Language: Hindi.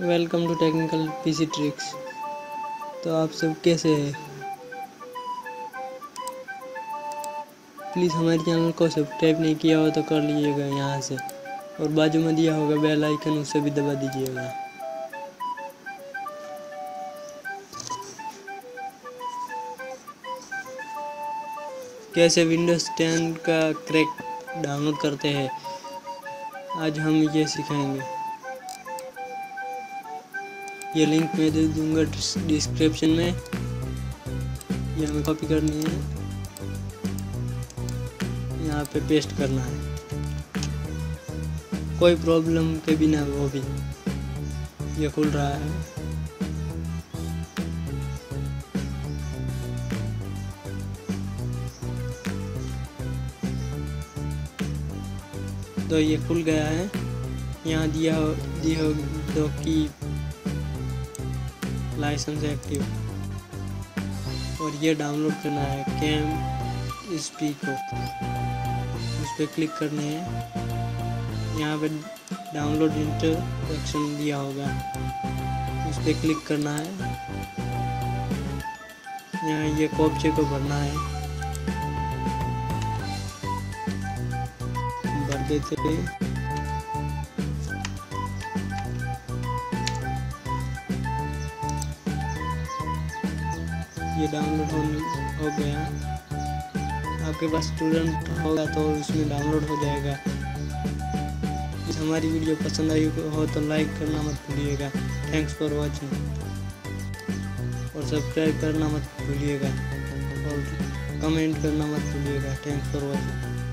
Welcome to technical PC tricks. तो आप सब कैसे हैं? प्लीज़ हमारे चैनल को सब्सक्राइब नहीं किया हो तो कर लीजिएगा यहाँ से, और बाजू में दिया होगा बेल आइकन उसे भी दबा दीजिएगा। कैसे विंडोज़ 10 का क्रैक डाउनलोड करते हैं, आज हम ये सिखाएंगे। ये लिंक मैं दे दूंगा डिस्क्रिप्शन में, ये हमें कॉपी करनी है, यहाँ पे पेस्ट करना है, कोई प्रॉब्लम के बिना। वो भी ये खुल रहा है, तो ये खुल गया है। यहाँ दिया दो की लाइसेंस एक्टिव, और ये डाउनलोड करना है कैम स्पी को, उस पर क्लिक करना है। यहाँ पे डाउनलोड इंट्रोडक्शन दिया होगा, उस पर क्लिक करना है। यहाँ ये कॉपचे को भरना है, भर देते हैं। ये डाउनलोड हो गया, आपके पास स्टूडेंट होगा तो उसमें डाउनलोड हो जाएगा। इस हमारी वीडियो पसंद आई हो तो लाइक करना मत भूलिएगा। थैंक्स फॉर वाचिंग, और सब्सक्राइब करना मत भूलिएगा, और कमेंट करना मत भूलिएगा। Thanks for watching.